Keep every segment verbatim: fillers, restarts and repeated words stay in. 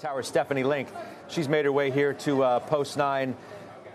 Tower, Stephanie Link. She's made her way here to uh, Post nine.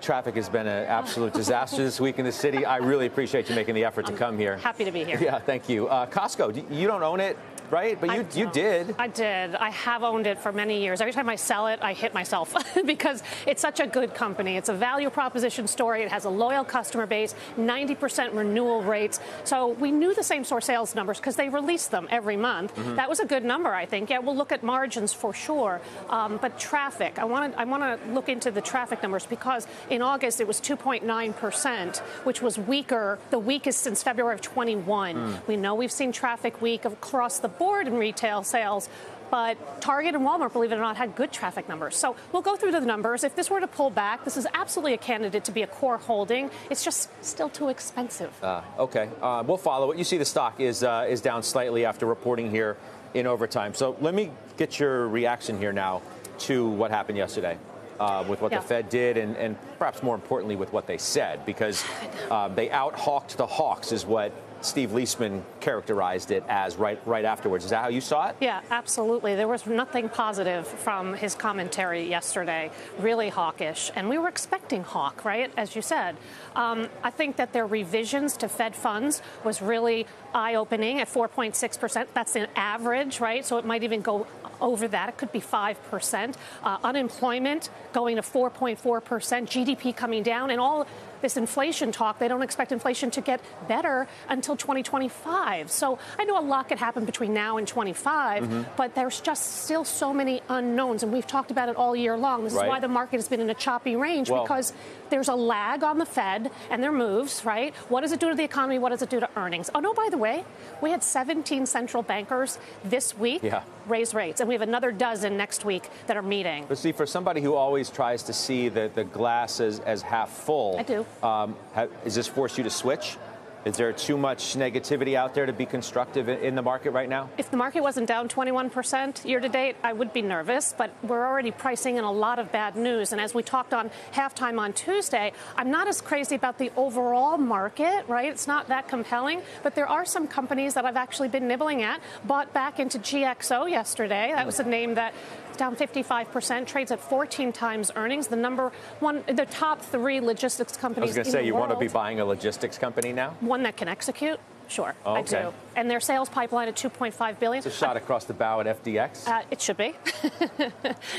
Traffic has been an absolute disaster this week in the city. I really appreciate you making the effort I'm to come here. Happy to be here. Yeah, thank you. Uh, Costco, you don't own it, right? But you, you did. I did. I have owned it for many years. Every time I sell it, I hit myself because it's such a good company. It's a value proposition story. It has a loyal customer base, ninety percent renewal rates. So we knew the same store sales numbers because they release them every month. Mm-hmm. That was a good number, I think. Yeah, we'll look at margins for sure. Um, but traffic, I want to I want to look into the traffic numbers because in August it was two point nine percent, which was weaker, the weakest since February of twenty-one. Mm. We know we've seen traffic weak across the board in retail sales, but Target and Walmart, believe it or not, had good traffic numbers. So we'll go through the numbers. If this were to pull back, this is absolutely a candidate to be a core holding. It's just still too expensive. Uh, okay, uh, we'll follow it. You see the stock is, uh, is down slightly after reporting here in overtime. So let me get your reaction here now to what happened yesterday. Uh, with what yeah. the Fed did, and, and perhaps more importantly with what they said, because uh, they out-hawked the hawks is what Steve Leisman characterized it as right right afterwards. Is that how you saw it? Yeah, absolutely. There was nothing positive from his commentary yesterday, really hawkish. And we were expecting hawk, right, as you said. Um, I think that their revisions to Fed funds was really eye-opening at four point six percent. That's an average, right? So it might even go over that. It could be five percent. Uh, unemployment going to four point four percent, G D P coming down, and all this inflation talk, they don't expect inflation to get better until twenty twenty-five. So I know a lot could happen between now and twenty-five, mm-hmm. but there's just still so many unknowns, and we've talked about it all year long. This right. is why the market has been in a choppy range, well, because there's a lag on the Fed and their moves, right? What does it do to the economy? What does it do to earnings? Oh, no, by the way, we had seventeen central bankers this week yeah. raise rates, and we have another dozen next week that are meeting. But see, for somebody who always tries to see the, the glass as, as half full... I do. Um, have, is this forced you to switch? Is there too much negativity out there to be constructive in, in the market right now? If the market wasn't down twenty-one percent year to date, I would be nervous, but we're already pricing in a lot of bad news. And as we talked on halftime on Tuesday, I'm not as crazy about the overall market, right? It's not that compelling, but there are some companies that I've actually been nibbling at. Bought back into G X O yesterday. That was a name that... down fifty-five percent, trades at fourteen times earnings. The number one, the top three logistics companies. I was going to say, you want to be buying a logistics company now? One that can execute. Sure, oh, okay. I do. And their sales pipeline at two point five billion dollars. It's a shot across the bow at F D X? Uh, it should be,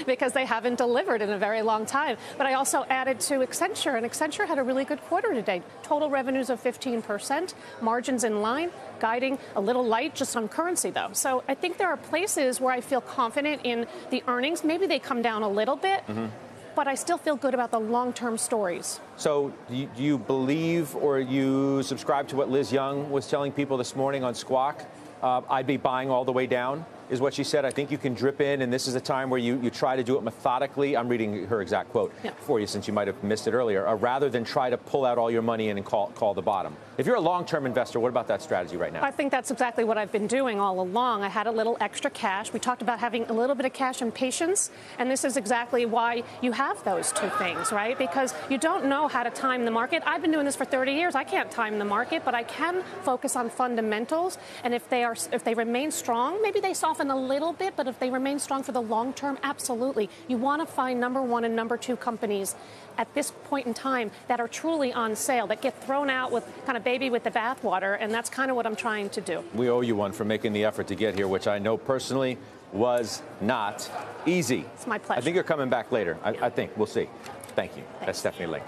because they haven't delivered in a very long time. But I also added to Accenture, and Accenture had a really good quarter today. Total revenues of fifteen percent, margins in line, guiding a little light just on currency, though. So I think there are places where I feel confident in the earnings. Maybe they come down a little bit. Mm-hmm. But I still feel good about the long-term stories. So do you believe or you subscribe to what Liz Young was telling people this morning on Squawk? Uh, I'd be buying all the way down, is what she said. I think you can drip in, and this is a time where you, you try to do it methodically. I'm reading her exact quote yeah. for you, since you might have missed it earlier, uh, rather than try to pull out all your money in and call, call the bottom. If you're a long-term investor, what about that strategy right now? I think that's exactly what I've been doing all along. I had a little extra cash. We talked about having a little bit of cash and patience, and this is exactly why you have those two things, right? Because you don't know how to time the market. I've been doing this for thirty years. I can't time the market, but I can focus on fundamentals, and if they, are, if they remain strong, maybe they soften a little bit, but if they remain strong for the long term, absolutely. You want to find number one and number two companies at this point in time that are truly on sale, that get thrown out with kind of baby with the bathwater, and that's kind of what I'm trying to do. We owe you one for making the effort to get here, which I know personally was not easy. It's my pleasure. I think you're coming back later. Yeah. I, I think. We'll see. Thank you. Thanks. That's Stephanie Link.